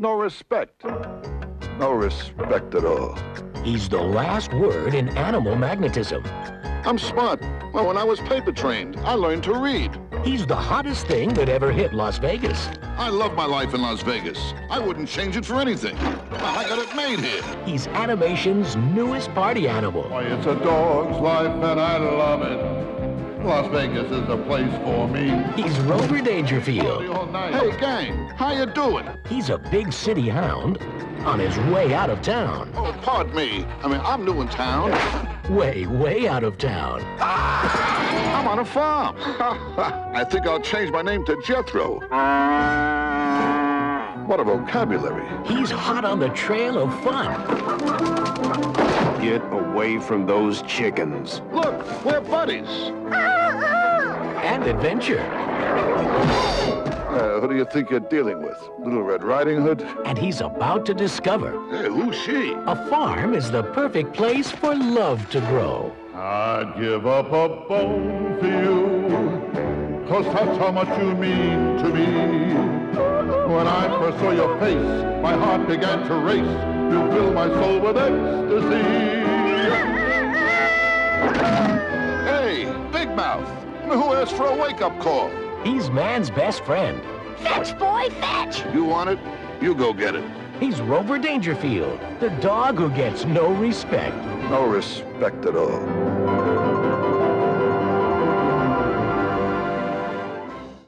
No respect. No respect at all. He's the last word in animal magnetism. I'm smart. Well, when I was paper trained, I learned to read. He's the hottest thing that ever hit Las Vegas. I love my life in Las Vegas. I wouldn't change it for anything. I got it made here. He's animation's newest party animal. Why, it's a dog's life and I love it. Las Vegas is a place for me. He's Rover Dangerfield. Hey, gang, how you doing? He's a big city hound on his way out of town. Oh, pardon me. I mean, I'm new in town. Way, way out of town. Ah! I'm on a farm. I think I'll change my name to Jethro. What a vocabulary. He's hot on the trail of fun. Get away from those chickens. Look, we're buddies. And adventure. Who do you think you're dealing with? Little Red Riding Hood? And he's about to discover... Hey, who's she? A farm is the perfect place for love to grow. I'd give up a bone for you, 'cause that's how much you mean to me. When I first saw your face, my heart began to race. You filled my soul with ecstasy. Hey, Big Mouth, who asked for a wake-up call? He's man's best friend. Fetch, boy, fetch! You want it? You go get it. He's Rover Dangerfield, the dog who gets no respect. No respect at all.